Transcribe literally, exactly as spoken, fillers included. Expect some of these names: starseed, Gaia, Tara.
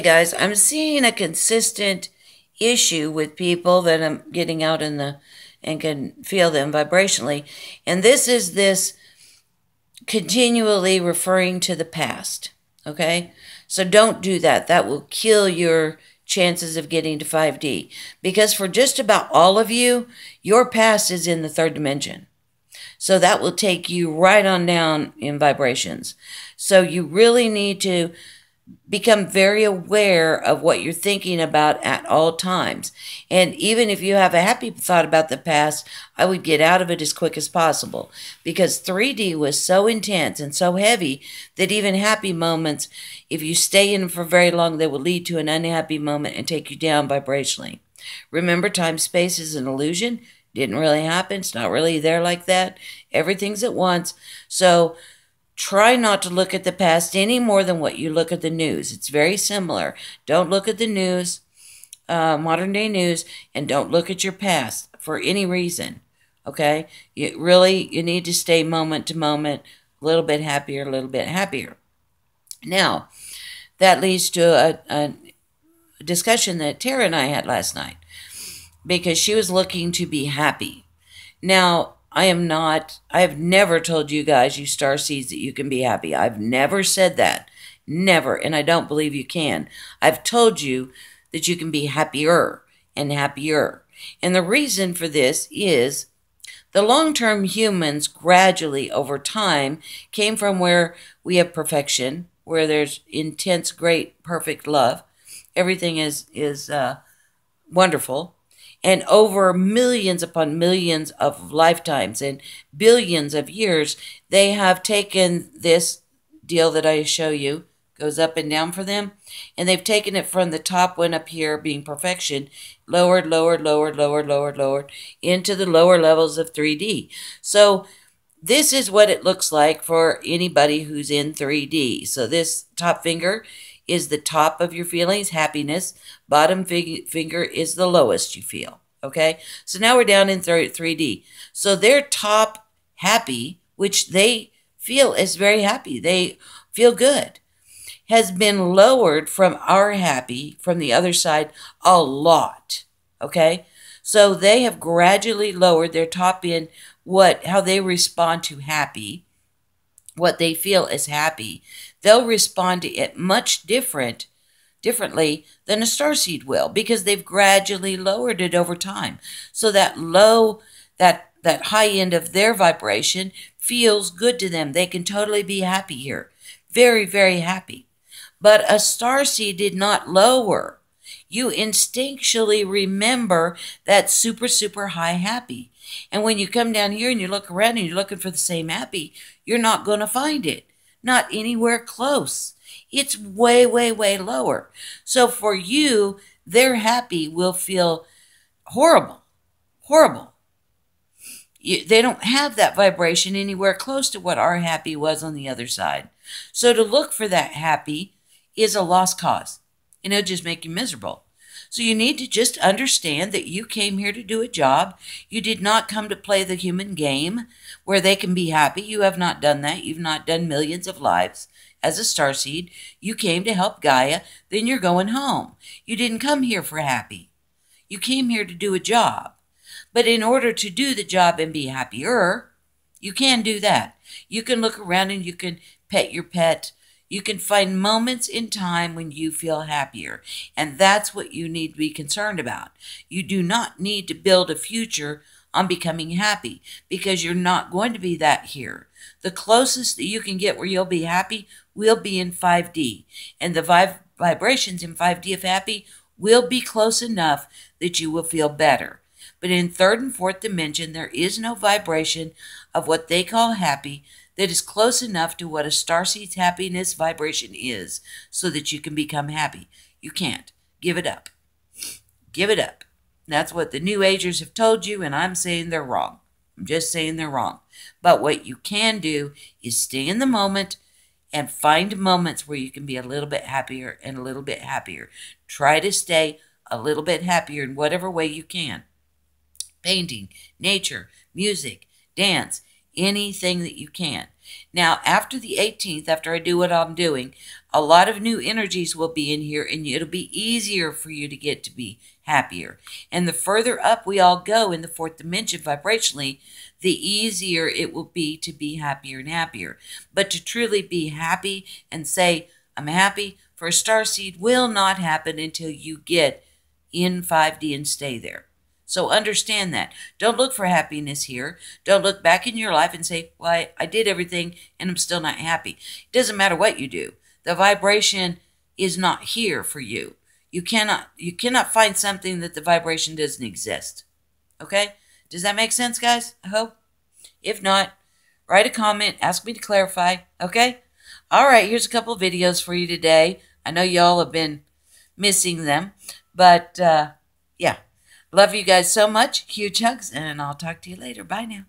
Hey guys, I'm seeing a consistent issue with people that I'm getting out in the and can feel them vibrationally, and this is this continually referring to the past. Okay, so don't do that. That will kill your chances of getting to five D, because for just about all of you, your past is in the third dimension. So that will take you right on down in vibrations. So you really need to become very aware of what you're thinking about at all times. And even if you have a happy thought about the past, I would get out of it as quick as possible, because three D was so intense and so heavy that even happy moments, if you stay in for very long, they will lead to an unhappy moment and take you down vibrationally. Remember, time space is an illusion. Didn't really happen. It's not really there like that. Everything's at once. So try not to look at the past any more than what you look at the news. It's very similar. Don't look at the news, uh, modern day news, and don't look at your past for any reason, okay? You really, you need to stay moment to moment, a little bit happier, a little bit happier. Now, that leads to a, a discussion that Tara and I had last night, because she was looking to be happy. Now, I am not, I have never told you guys, you starseeds, that you can be happy. I've never said that. Never. And I don't believe you can. I've told you that you can be happier and happier. And the reason for this is the long-term humans gradually over time came from where we have perfection, where there's intense, great, perfect love. Everything is, is uh, wonderful. And over millions upon millions of lifetimes and billions of years, they have taken this deal that I show you, goes up and down for them, and they've taken it from the top one up here being perfection, lowered, lowered, lowered, lowered, lowered, lowered, into the lower levels of three D. So this is what it looks like for anybody who's in three D. So this top finger is the top of your feelings, happiness. Bottom fig finger is the lowest you feel, okay? So now we're down in three D. So they're top happy, which they feel is very happy. They feel good, has been lowered from our happy, from the other side, a lot, okay? So they have gradually lowered their top in what, how they respond to happy, what they feel is happy. They'll respond to it much different, differently than a starseed will, because they've gradually lowered it over time. So that low, that, that high end of their vibration feels good to them. They can totally be happy here. Very, very happy. But a starseed did not lower. You instinctually remember that super, super high happy. And when you come down here and you look around and you're looking for the same happy, you're not going to find it. Not anywhere close. It's way, way, way lower. So for you, their happy will feel horrible, horrible. You, they don't have that vibration anywhere close to what our happy was on the other side. So to look for that happy is a lost cause, and it'll just make you miserable. So you need to just understand that you came here to do a job. You did not come to play the human game where they can be happy. You have not done that. You've not done millions of lives as a starseed. You came to help Gaia. Then you're going home. You didn't come here for happy. You came here to do a job. But in order to do the job and be happier, you can do that. You can look around and you can pet your pet. You can find moments in time when you feel happier, and that's what you need to be concerned about. You do not need to build a future on becoming happy, because you're not going to be that here. The closest that you can get where you'll be happy will be in five D, and the vib vibrations in five D of happy will be close enough that you will feel better. But in third and fourth dimension, there is no vibration of what they call happy that is close enough to what a starseed's happiness vibration is so that you can become happy. You can't. Give it up. Give it up. That's what the New Agers have told you, and I'm saying they're wrong. I'm just saying they're wrong. But what you can do is stay in the moment and find moments where you can be a little bit happier and a little bit happier. Try to stay a little bit happier in whatever way you can. Painting, nature, music, dance, anything that you can. Now, after the eighteenth, after I do what I'm doing, a lot of new energies will be in here, and it'll be easier for you to get to be happier. And the further up we all go in the fourth dimension vibrationally, the easier it will be to be happier and happier. But to truly be happy and say, I'm happy, for a starseed will not happen until you get in five D and stay there. So understand that. Don't look for happiness here. Don't look back in your life and say, well, I, I did everything and I'm still not happy. It doesn't matter what you do. The vibration is not here for you. You cannot, you cannot find something that the vibration doesn't exist. Okay? Does that make sense, guys? I hope. If not, write a comment. Ask me to clarify. Okay? All right. Here's a couple of videos for you today. I know y'all have been missing them. But, uh, yeah. Love you guys so much. Huge hugs, and I'll talk to you later. Bye now.